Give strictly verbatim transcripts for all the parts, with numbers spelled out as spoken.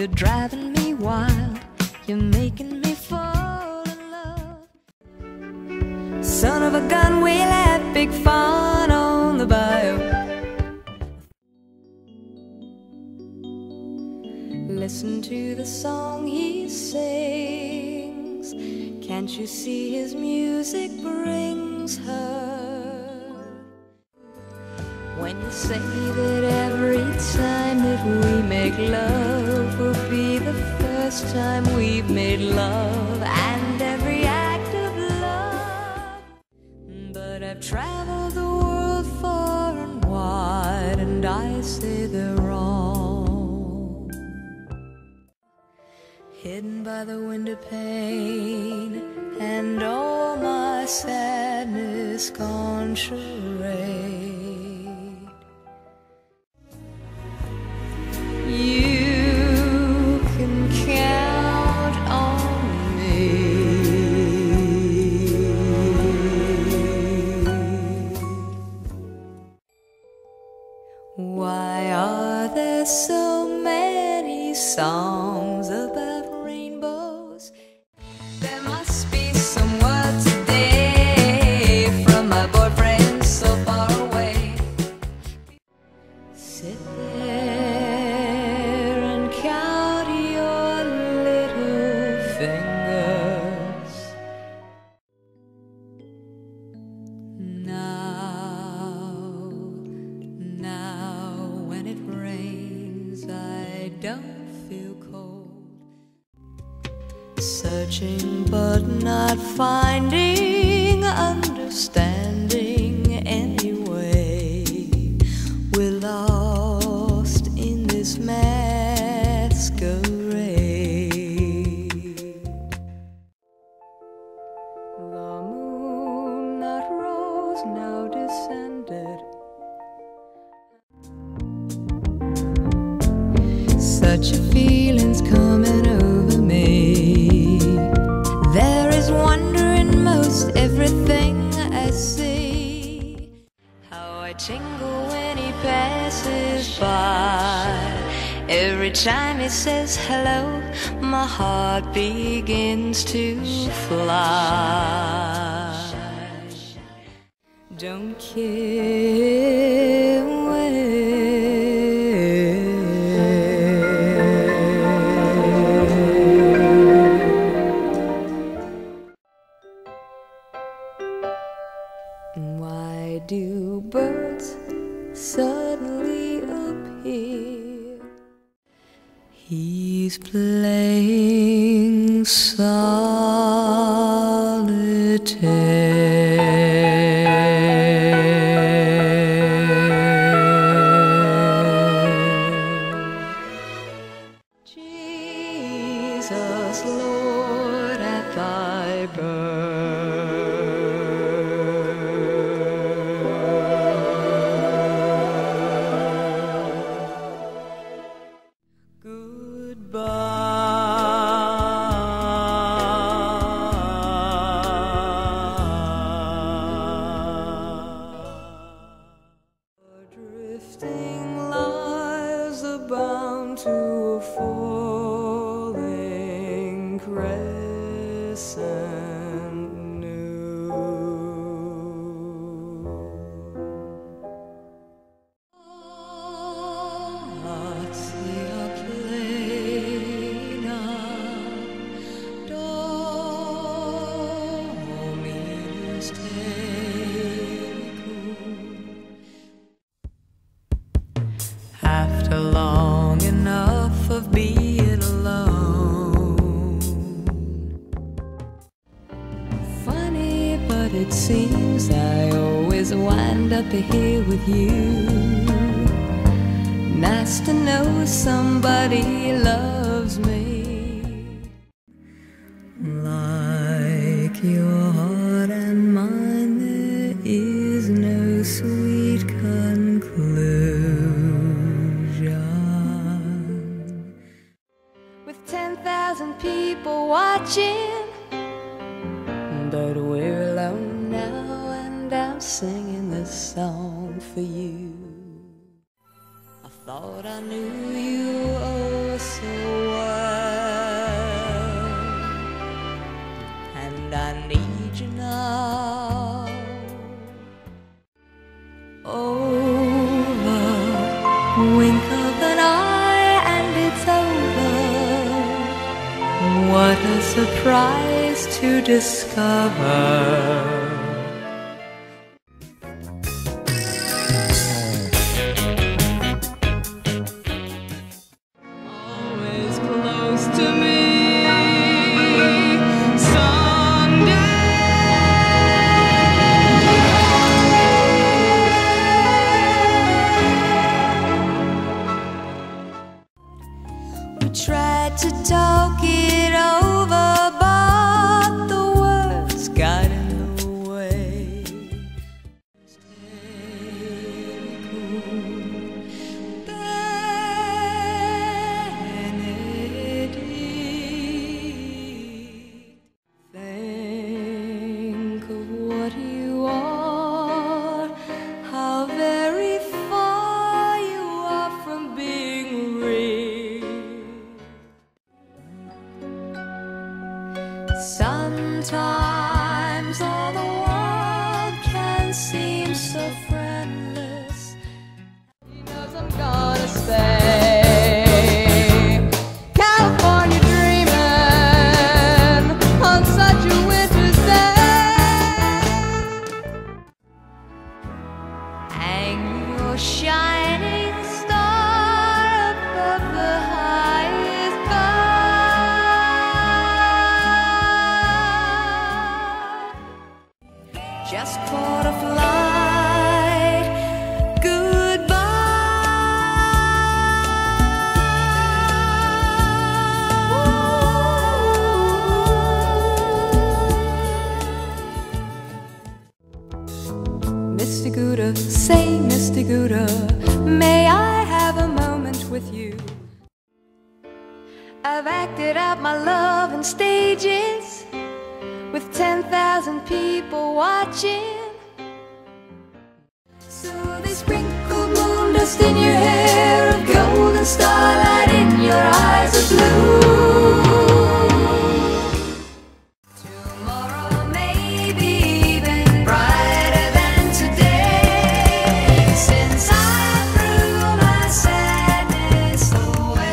You're driving me wild, you're making me fall in love. Son of a gun, we'll have big fun on the bio. Listen to the song he sings. Can't you see his music brings her? When you say that every time that we make love will be the first time we've made love, and every act of love. But I've traveled the world far and wide, and I say they're wrong. Hidden by the window pane, and all my sadness gone charade. Why are there so many songs about rainbows? There must be some word today from my boyfriend so far away. Sit there and count your little fingers. Now, now I don't feel cold. Searching but not finding understanding anyway. We're lost in this masquerade. The moon that rose now descended. Such a feeling's coming over me. There is wonder in most everything I see. How I tingle when he passes by. Every time he says hello, my heart begins to fly. Don't care where. Why do birds suddenly appear? He's playing solitaire. Jesus, Lord, at thy birth. To a falling crescent new. Hearts they are playing now. Dominus tecum. After long of being alone. Funny, but it seems I always wind up here with you. Nice to know somebody loves me. Like your heart and mine, there is no sweet conclusion. ten thousand people watching, but we're alone now, and I'm singing this song for you. I thought I knew you oh so well. surprised to discover. Tried to talk it over, but the words got in the way. Think of what you are, how very far you are from being real. Sometimes all the world can seem so friendless. He knows I'm gonna stay. California dreaming on such a winter's day. Hang your shining star above the highest sky. Just caught a flight, goodbye. Mister Gouda, say Mister Gouda, may I have a moment with you? I've acted out my love in stages, with ten thousand people watching. So they sprinkle moon dust in your hair, of golden starlight in your eyes of blue. Tomorrow may be even brighter than today, since I threw my sadness away.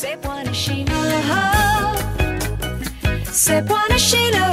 C'est buona chez nous, c'est buona chez nous.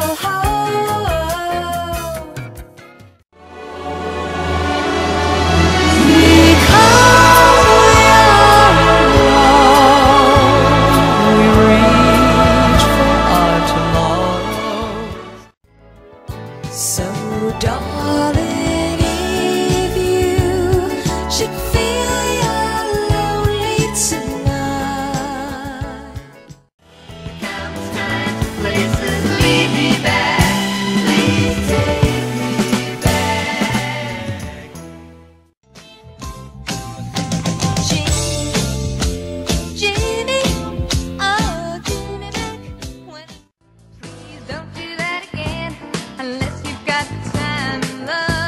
Don't do that again, unless you've got time, love.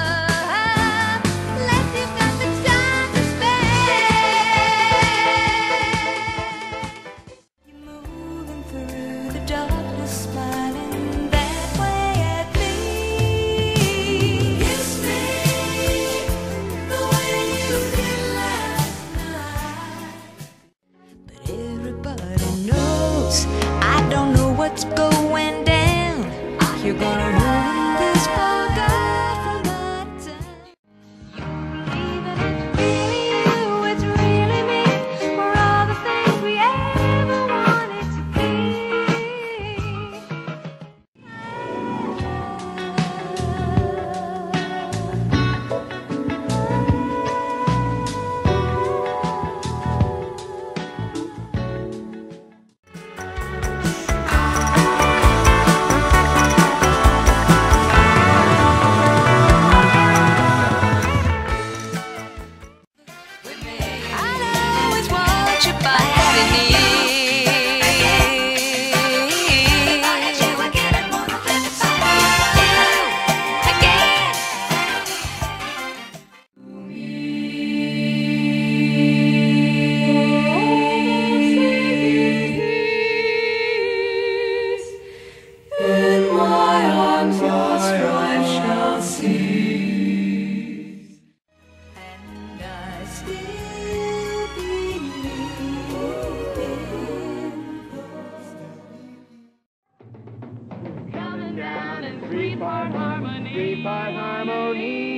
In my arms your strife shall cease. And I still believe in those coming down in three-part harmony. Three-part harmony.